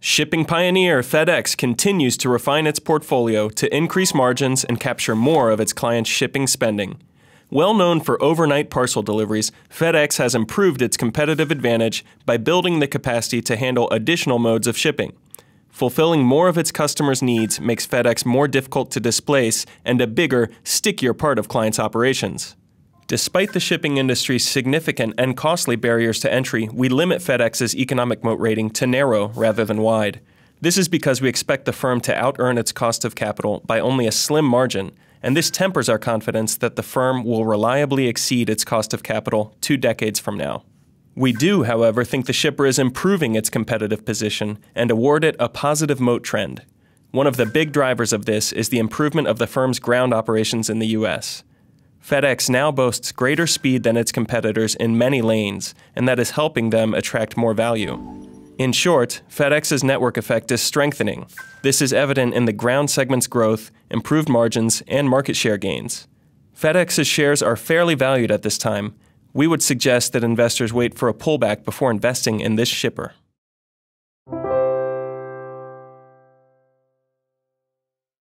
Shipping pioneer FedEx continues to refine its portfolio to increase margins and capture more of its clients' shipping spending. Well known for overnight parcel deliveries, FedEx has improved its competitive advantage by building the capacity to handle additional modes of shipping. Fulfilling more of its customers' needs makes FedEx more difficult to displace and a bigger, stickier part of clients' operations. Despite the shipping industry's significant and costly barriers to entry, we limit FedEx's economic moat rating to narrow rather than wide. This is because we expect the firm to out-earn its cost of capital by only a slim margin, and this tempers our confidence that the firm will reliably exceed its cost of capital 2 decades from now. We do, however, think the shipper is improving its competitive position and award it a positive moat trend. One of the big drivers of this is the improvement of the firm's ground operations in the U.S. FedEx now boasts greater speed than its competitors in many lanes, and that is helping them attract more value. In short, FedEx's network effect is strengthening. This is evident in the ground segment's growth, improved margins, and market share gains. FedEx's shares are fairly valued at this time. We would suggest that investors wait for a pullback before investing in this shipper.